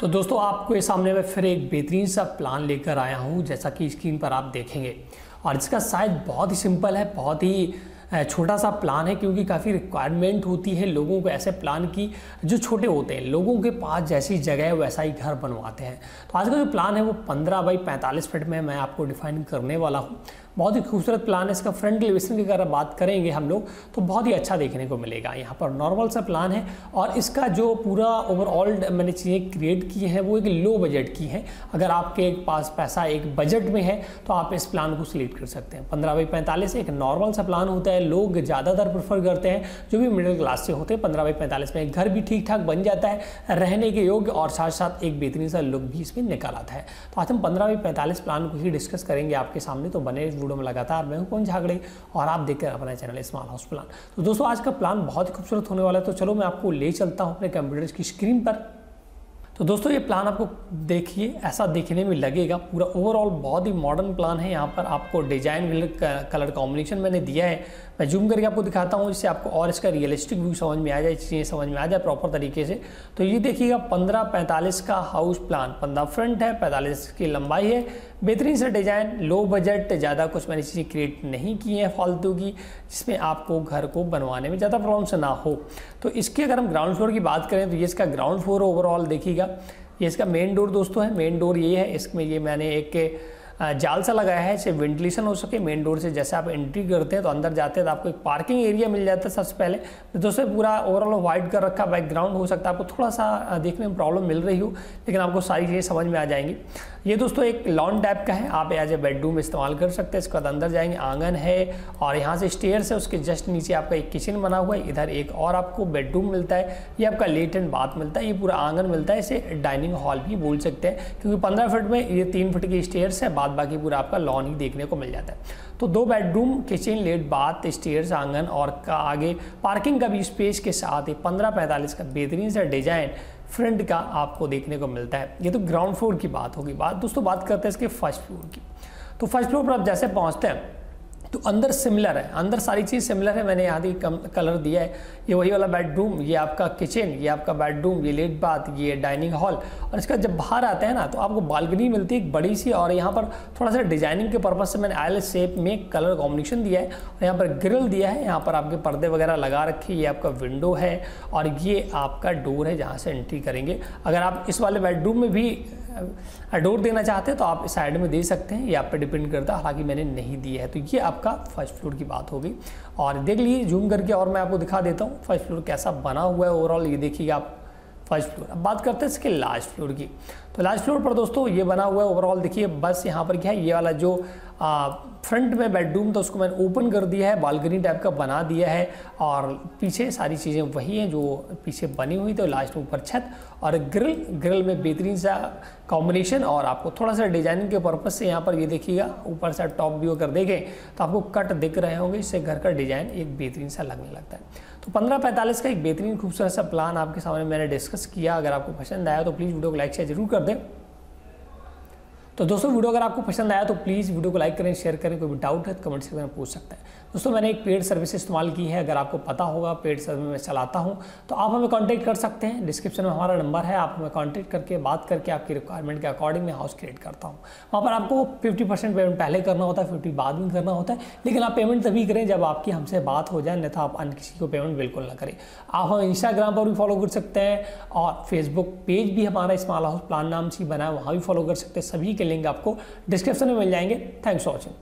तो दोस्तों आपके सामने मैं फिर एक बेहतरीन सा प्लान लेकर आया हूँ, जैसा कि स्क्रीन पर आप देखेंगे। और इसका शायद बहुत ही सिंपल है, बहुत ही छोटा सा प्लान है, क्योंकि काफ़ी रिक्वायरमेंट होती है लोगों को ऐसे प्लान की जो छोटे होते हैं। लोगों के पास जैसी जगह है वैसा ही घर बनवाते हैं। तो आज का जो प्लान है वो 15 बाई 45 फीट में मैं आपको डिफाइन करने वाला हूँ। बहुत ही खूबसूरत प्लान है। इसका फ्रंट एलिवेशन की अगर बात करेंगे हम लोग तो बहुत ही अच्छा देखने को मिलेगा। यहाँ पर नॉर्मल सा प्लान है और इसका जो पूरा ओवरऑल मैंने चीज़ें क्रिएट की हैं वो एक लो बजट की है। अगर आपके पास पैसा एक बजट में है तो आप इस प्लान को सिलेक्ट कर सकते हैं। 15 बाई 45 एक नॉर्मल सा प्लान होता है, लोग ज़्यादातर प्रेफर करते हैं जो भी मिडिल क्लास से होते हैं। 15 बाई 45 में एक घर भी ठीक ठाक बन जाता है, रहने के योग्य, और साथ साथ एक बेहतरीन सा लुक भी इसमें निकल आता है। तो आज हम 15 बाई 45 प्लान को ही डिस्कस करेंगे आपके सामने। तो बने में लगातार मैं हूं कौन झागड़े और आप देखकर अपना चैनल स्मार्ट हाउस प्लान। तो दोस्तों आज का प्लान बहुत ही खूबसूरत होने वाला है, तो चलो मैं आपको ले चलता हूं अपने कंप्यूटर की स्क्रीन पर। तो दोस्तों ये प्लान आपको देखिए ऐसा देखने में लगेगा, पूरा ओवरऑल बहुत ही मॉडर्न प्लान है। यहाँ पर आपको डिजाइन कलर कॉम्बिनेशन मैंने दिया है। मैं जूम करके आपको दिखाता हूँ, जिससे आपको और इसका रियलिस्टिक व्यू समझ में आ जाए, चीज़ें समझ में आ जाए प्रॉपर तरीके से। तो ये देखिएगा 15 45 का हाउस प्लान। 15 फ्रंट है, 45 की लंबाई है, बेहतरीन सा डिज़ाइन, लो बजट, ज़्यादा कुछ मैंने चीज़ें क्रिएट नहीं की हैं फालतू की, जिसमें आपको घर को बनवाने में ज़्यादा प्रॉब्लम्स ना हो। तो इसके अगर हम ग्राउंड फ्लोर की बात करें तो ये इसका ग्राउंड फ्लोर ओवरऑल देखिएगा। ये इसका मेन डोर दोस्तों है, मेन डोर ये है। इसमें ये मैंने एक जाल सा लगाया है इससे वेंटिलेशन हो सके। मेन डोर से जैसे आप एंट्री करते हैं तो अंदर जाते हैं तो आपको एक पार्किंग एरिया मिल जाता है। सबसे पहले दोस्तों पूरा ओवरऑल वाइट कर रखा बैकग्राउंड, हो सकता है आपको थोड़ा सा देखने में प्रॉब्लम मिल रही हो, लेकिन आपको सारी चीज़ें समझ में आ जाएंगी। ये दोस्तों एक लॉन टाइप का है, आप एज ए बेडरूम इस्तेमाल कर सकते हैं। इसके बाद अंदर जाएंगे, आंगन है और यहाँ से स्टेयर्स है, उसके जस्ट नीचे आपका एक किचन बना हुआ है। इधर एक और आपको बेडरूम मिलता है, ये आपका लेट एंड बाथ मिलता है, ये पूरा आंगन मिलता है। इसे डाइनिंग हॉल भी बोल सकते हैं, क्योंकि 15 फीट में ये 3 फीट की स्टेयर्स है, बाकी पूरा आपका लॉन ही देखने को मिल जाता है। तो 2 bedroom, kitchen, late bath, stairs, आंगन और का आगे पार्किंग का भी स्पेस के साथ 15 45 का बेहतरीन सा डिजाइन फ्रंट का आपको देखने को मिलता है। ये तो ग्राउंड फ्लोर की बात होगी। बात दोस्तों बात करते हैं इसके फर्स्ट फ्लोर की। तो फर्स्ट फ्लोर पर आप जैसे पहुंचते हैं तो अंदर सिमिलर है, अंदर सारी चीज़ सिमिलर है। मैंने यहाँ भी कलर दिया है, ये वही वाला बेडरूम, ये आपका किचन, ये आपका बेडरूम, ये लेट बाथ, ये डाइनिंग हॉल। और इसका जब बाहर आते हैं ना तो आपको बालकनी मिलती है एक बड़ी सी, और यहाँ पर थोड़ा सा डिजाइनिंग के पर्पज़ से मैंने आयल शेप में कलर कॉम्बिनेशन दिया है और यहाँ पर ग्रिल दिया है। यहाँ पर आपके पर्दे वगैरह लगा रखे, ये आपका विंडो है और ये आपका डोर है जहाँ से एंट्री करेंगे। अगर आप इस वाले बेडरूम में भी डोर देना चाहते हैं तो आप साइड में दे सकते हैं, ये आप पे डिपेंड करता है, हालांकि मैंने नहीं दिया है। तो ये आपका फर्स्ट फ्लोर की बात होगी। और देख लीजिए जूम करके, और मैं आपको दिखा देता हूँ फर्स्ट फ्लोर कैसा बना हुआ है ओवरऑल। ये देखिए आप फर्स्ट फ्लोर। अब बात करते हैं इसके लास्ट फ्लोर की। तो लास्ट फ्लोर पर दोस्तों ये बना हुआ है ओवरऑल देखिए। बस यहाँ पर क्या है, ये वाला जो फ्रंट में बेडरूम था उसको मैंने ओपन कर दिया है, बालकनी टाइप का बना दिया है और पीछे सारी चीज़ें वही हैं जो पीछे बनी हुई। तो लास्ट ऊपर छत और ग्रिल, ग्रिल में बेहतरीन सा कॉम्बिनेशन और आपको थोड़ा सा डिजाइनिंग के पर्पज़ से यहाँ पर ये देखिएगा ऊपर से टॉप व्यू अगर देखें तो आपको कट दिख रहे होंगे, इससे घर का डिज़ाइन एक बेहतरीन सा लगने लगता है। तो 15 45 का एक बेहतरीन खूबसूरत सा प्लान आपके सामने मैंने डिस्कस किया। अगर आपको पसंद आया तो प्लीज़ वीडियो को लाइक शेयर जरूर कर दें। तो दोस्तों वीडियो अगर आपको पसंद आया तो प्लीज़ वीडियो को लाइक करें, शेयर करें। कोई भी डाउट है तो कमेंट सेक्शन में पूछ सकते हैं। दोस्तों मैंने एक पेड सर्विस इस्तेमाल की है, अगर आपको पता होगा पेड सर्विस में चलाता हूं, तो आप हमें कांटेक्ट कर सकते हैं। डिस्क्रिप्शन में हमारा नंबर है, आप हमें कांटेक्ट करके बात करके आपकी रिक्वायरमेंट के अकॉर्डिंग मैं हाउस क्रिएट करता हूँ। वहाँ पर आपको 50% पेमेंट पहले करना होता है, 50 बाद में करना होता है, लेकिन आप पेमेंट तभी करें जब आपकी हमसे बात हो जाए, अन्यथा आप अन्य किसी को पेमेंट बिल्कुल ना करें। आप हमें इंस्टाग्राम पर भी फॉलो कर सकते हैं और फेसबुक पेज भी हमारा स्मार्ट हाउस प्लान नाम से बना है, वहाँ भी फॉलो कर सकते हैं। सभी लिंक आपको डिस्क्रिप्शन में मिल जाएंगे। Thanks for watching.